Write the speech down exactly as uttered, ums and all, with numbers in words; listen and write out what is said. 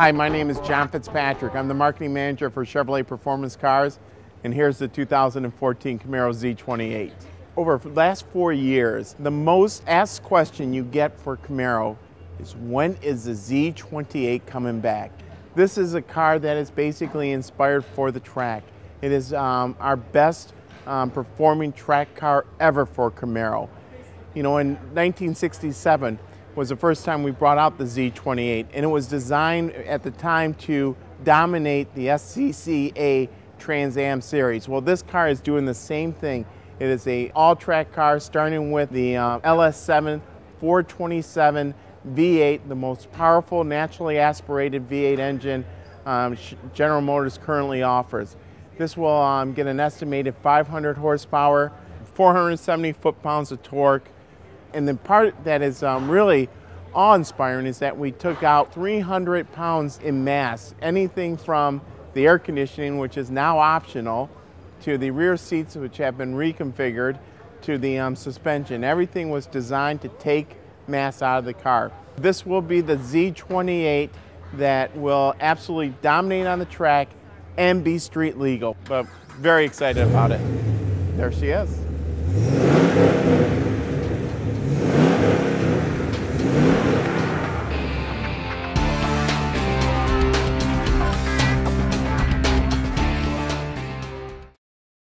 Hi, my name is John Fitzpatrick. I'm the marketing manager for Chevrolet Performance Cars, and here's the two thousand fourteen Camaro Z twenty-eight. Over the last four years, the most asked question you get for Camaro is, when is the Z twenty-eight coming back? This is a car that is basically inspired for the track. It is um, our best um, performing track car ever for Camaro. You know, in nineteen sixty-seven, was the first time we brought out the Z twenty-eight, and it was designed at the time to dominate the S C C A Trans Am series. Well, this car is doing the same thing. It is a all-track car, starting with the uh, L S seven four twenty-seven V eight, the most powerful naturally aspirated V eight engine um, General Motors currently offers. This will um, get an estimated five hundred horsepower, four hundred seventy foot-pounds of torque. And the part that is um, really awe-inspiring is that we took out three hundred pounds in mass, anything from the air conditioning, which is now optional, to the rear seats, which have been reconfigured, to the um, suspension. Everything was designed to take mass out of the car. This will be the Z twenty-eight that will absolutely dominate on the track and be street legal. But very excited about it. There she is.